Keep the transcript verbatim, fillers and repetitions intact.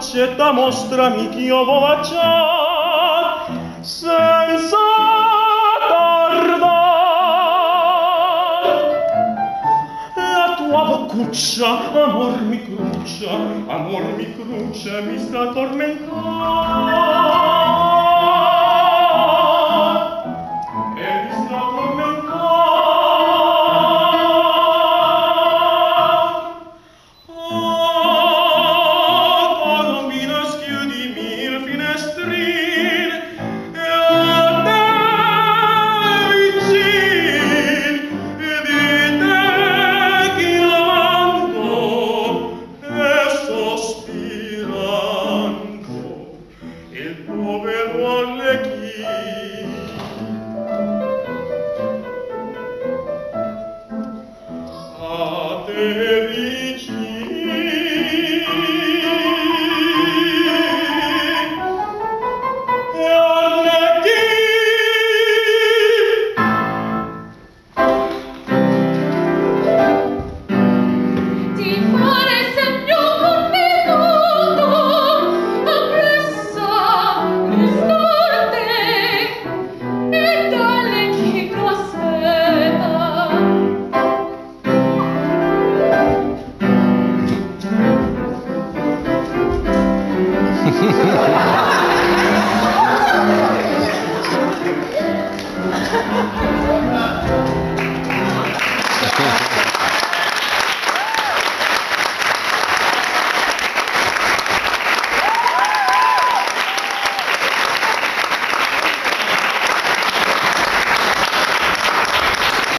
Faccetta mostrami ch'io vo' baciar senza tardar. La tua boccuccia, amor mi cruccia, amor mi cruccia, mi sta tormentando.